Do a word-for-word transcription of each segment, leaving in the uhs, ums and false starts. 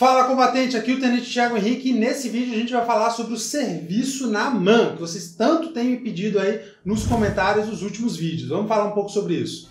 Fala, combatente! Aqui é o Tenente Thiago Henrique e nesse vídeo a gente vai falar sobre o serviço na AMAN, que vocês tanto têm me pedido aí nos comentários dos últimos vídeos. Vamos falar um pouco sobre isso.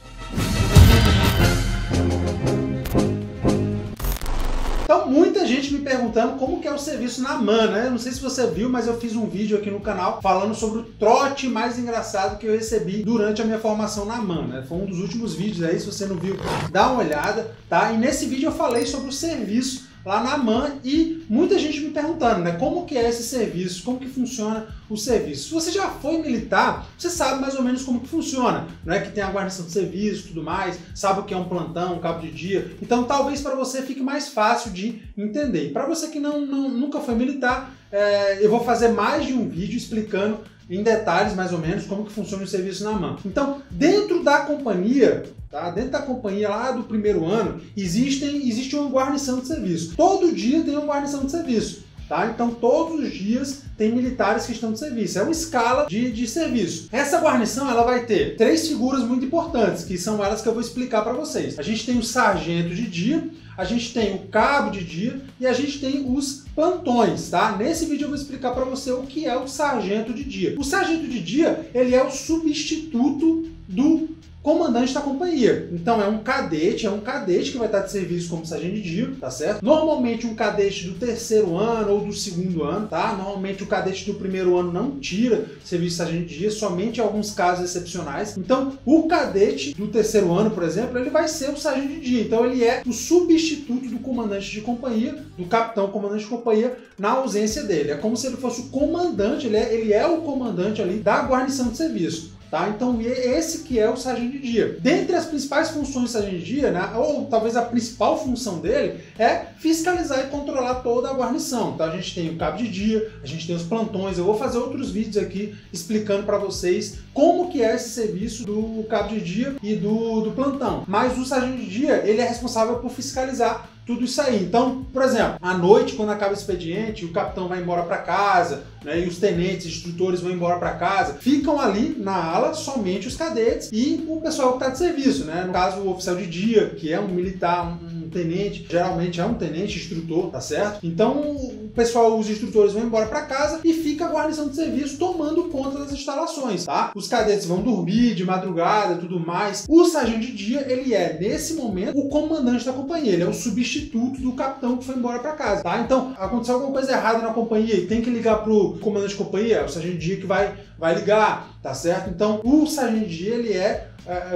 Então, muita gente me perguntando como que é o serviço na AMAN, né? Eu não sei se você viu, mas eu fiz um vídeo aqui no canal falando sobre o trote mais engraçado que eu recebi durante a minha formação na AMAN, né? Foi um dos últimos vídeos aí, se você não viu, dá uma olhada, tá? E nesse vídeo eu falei sobre o serviço lá na AMAN e muita gente me perguntando, né? Como que é esse serviço, como que funciona o serviço. Se você já foi militar, você sabe mais ou menos como que funciona, né? Que tem a guarnição de serviço e tudo mais, sabe o que é um plantão, um cabo de dia. Então talvez para você fique mais fácil de entender. E para você que não, não, nunca foi militar, é, eu vou fazer mais de um vídeo explicando em detalhes mais ou menos como que funciona o serviço na AMAN. Então, dentro da companhia, tá? Dentro da companhia lá do primeiro ano, existem, existe uma guarnição de serviço. Todo dia tem uma guarnição de serviço, tá? Então, todos os dias tem militares que estão de serviço. É uma escala de, de serviço. Essa guarnição ela vai ter três figuras muito importantes, que são elas que eu vou explicar para vocês. A gente tem o sargento de dia, a gente tem o cabo de dia e a gente tem os plantões, tá? Nesse vídeo eu vou explicar para você o que é o sargento de dia. O sargento de dia, ele é o substituto do comandante da companhia. Então é um cadete, é um cadete que vai estar de serviço como sargento de dia, tá certo? Normalmente um cadete do terceiro ano ou do segundo ano, tá? Normalmente o cadete do primeiro ano não tira serviço de sargento de dia, somente em alguns casos excepcionais. Então o cadete do terceiro ano, por exemplo, ele vai ser o sargento de dia. Então ele é o substituto do comandante de companhia, do capitão comandante de companhia, na ausência dele. É como se ele fosse o comandante, ele é, ele é o comandante ali da guarnição de serviço. Tá? Então esse que é o sargento de dia. Dentre as principais funções do sargento de dia, né, ou talvez a principal função dele, é fiscalizar e controlar toda a guarnição. Então a gente tem o cabo de dia, a gente tem os plantões. Eu vou fazer outros vídeos aqui explicando para vocês como que é esse serviço do cabo de dia e do, do plantão. Mas o sargento de dia, ele é responsável por fiscalizar tudo isso aí. Então, por exemplo, à noite, quando acaba o expediente, o capitão vai embora para casa, né, e os tenentes, instrutores vão embora para casa, ficam ali na ala somente os cadetes e o pessoal que está de serviço, né? No caso, o oficial de dia, que é um militar, um, um tenente, geralmente é um tenente instrutor, tá certo? Então, o pessoal, os instrutores vão embora para casa e fica a guarnição de serviço tomando conta das instalações, tá? Os cadetes vão dormir de madrugada, tudo mais. O sargento de dia, ele é, nesse momento, o comandante da companhia, ele é o substituto do capitão que foi embora para casa, tá? Então, aconteceu alguma coisa errada na companhia e tem que ligar pro comandante de companhia, é o sargento de dia que vai, vai ligar, tá certo? Então, o sargento de dia, ele é,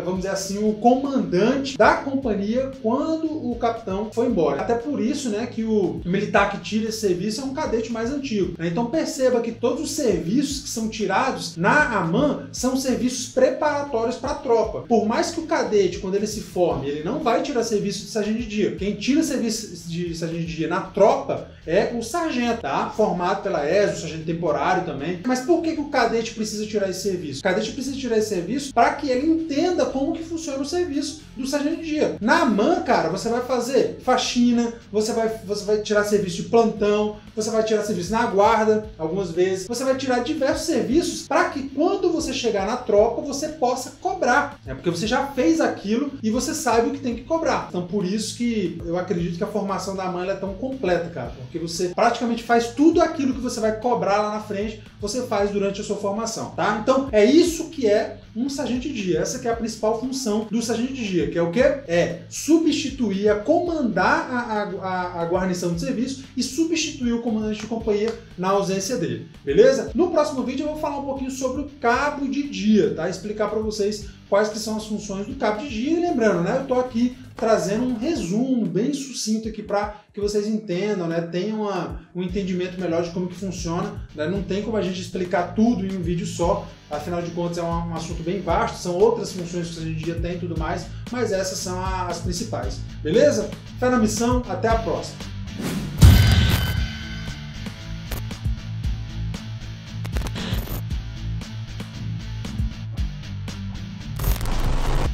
vamos dizer assim, o comandante da companhia quando o capitão foi embora. Até por isso, né, que o militar que tira esse serviço é um cadete mais antigo, né? Então perceba que todos os serviços que são tirados na AMAN são serviços preparatórios para a tropa. Por mais que o cadete, quando ele se forme, ele não vai tirar serviço de sargento de dia. Quem tira serviço de sargento de dia na tropa é o sargento, tá? Formado pela E S A, o sargento temporário também. Mas por que que o cadete precisa tirar esse serviço? O cadete precisa tirar esse serviço para que ele entenda Entenda como que funciona o serviço do sargento de dia. Na AMAN, cara, você vai fazer faxina, você vai, você vai tirar serviço de plantão, você vai tirar serviço na guarda, algumas vezes. Você vai tirar diversos serviços para que quando você chegar na tropa, você possa cobrar, né? Porque você já fez aquilo e você sabe o que tem que cobrar. Então, por isso que eu acredito que a formação da AMAN é tão completa, cara. Porque você praticamente faz tudo aquilo que você vai cobrar lá na frente, você faz durante a sua formação, tá? Então, é isso que é um sargento de dia. Essa que é a principal função do sargento de dia, que é o quê? É substituir, é comandar a, a, a guarnição de serviço e substituir o comandante de companhia na ausência dele, beleza? No próximo vídeo eu vou falar um pouquinho sobre o cabo de dia, tá? Explicar para vocês quais que são as funções do cabo de dia. E lembrando, né? Eu tô aqui trazendo um resumo bem sucinto aqui para que vocês entendam, né? Tenham uma, um entendimento melhor de como que funciona, né? Não tem como a gente explicar tudo em um vídeo só, afinal de contas é um, um assunto bem vasto, são outras funções que a gente já tem e tudo mais, mas essas são as principais, beleza? Fé na missão, até a próxima!